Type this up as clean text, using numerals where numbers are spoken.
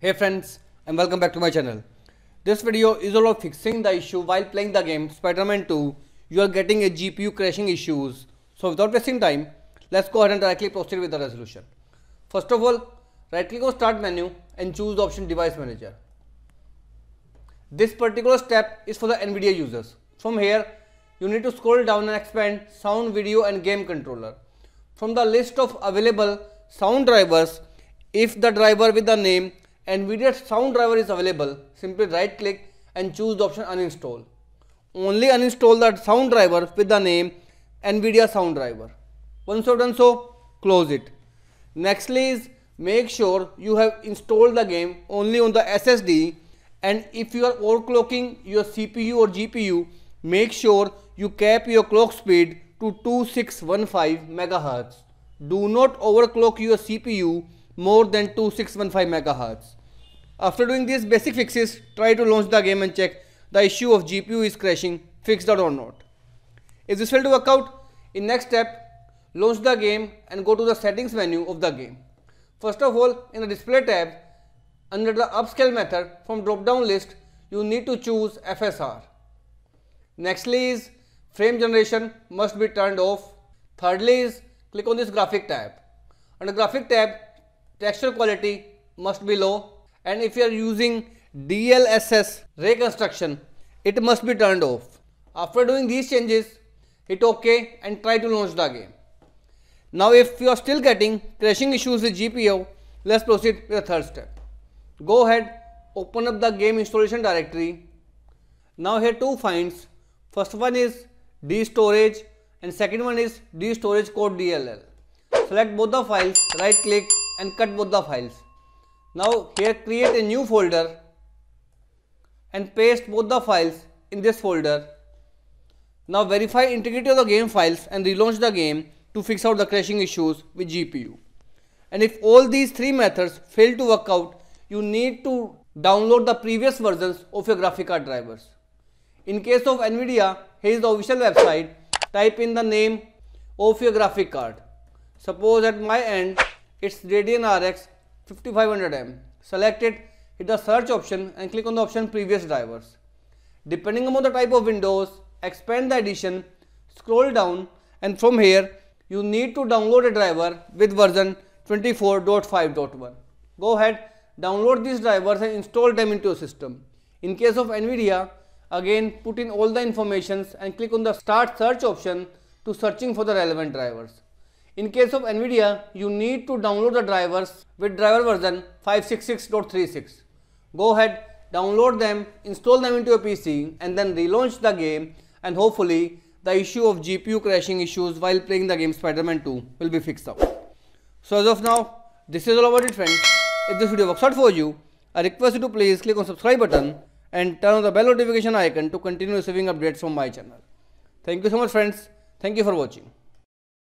Hey friends, and welcome back to my channel. This video is all about fixing the issue while playing the game Spider-Man 2. You are getting a GPU crashing issues. So without wasting time, let's go ahead and directly proceed with the resolution. First of all, right click on Start menu and choose the option Device Manager. This particular step is for the NVIDIA users. From here, you need to scroll down and expand Sound, Video and Game Controller. From the list of available sound drivers, if the driver with the name NVIDIA sound driver is available, simply right click and choose the option uninstall. Only uninstall that sound driver with the name NVIDIA sound driver. Once you have done so, close it. Nextly is make sure you have installed the game only on the SSD, and if you are overclocking your CPU or GPU, make sure you cap your clock speed to 2615 MHz. Do not overclock your CPU more than 2615 MHz. After doing these basic fixes, try to launch the game and check the issue of GPU is crashing, fixed or not. If this failed to work out, in next step, launch the game and go to the settings menu of the game. First of all, in the display tab, under the upscale method, from drop down list, you need to choose FSR. Nextly is frame generation must be turned off. Thirdly is click on this graphic tab. Under graphic tab, texture quality must be low, and if you are using DLSS reconstruction, it must be turned off. After doing these changes, hit OK and try to launch the game. Now if you are still getting crashing issues with GPU, let's proceed with the third step. Go ahead, open up the game installation directory. Now here two finds. First one is DStorage and second one is DStorage code DLL. Select both the files, right click and cut both the files. Now here create a new folder and paste both the files in this folder. Now verify integrity of the game files and relaunch the game to fix out the crashing issues with GPU. And if all these three methods fail to work out, you need to download the previous versions of your graphic card drivers. In case of NVIDIA, here is the official website. Type in the name of your graphic card. Suppose at my end, it's Radeon RX 5500M. Select it, hit the search option and click on the option previous drivers. Depending upon the type of windows, expand the edition, scroll down, and from here you need to download a driver with version 24.5.1. Go ahead, download these drivers and install them into your system. In case of NVIDIA, again put in all the informations and click on the start search option to searching for the relevant drivers. In case of NVIDIA, you need to download the drivers with driver version 566.36. Go ahead, download them, install them into your PC and then relaunch the game, and hopefully the issue of GPU crashing issues while playing the game Spider-Man 2 will be fixed out. So as of now, this is all about it friends. If this video works out for you, I request you to please click on subscribe button and turn on the bell notification icon to continue receiving updates from my channel. Thank you so much friends. Thank you for watching.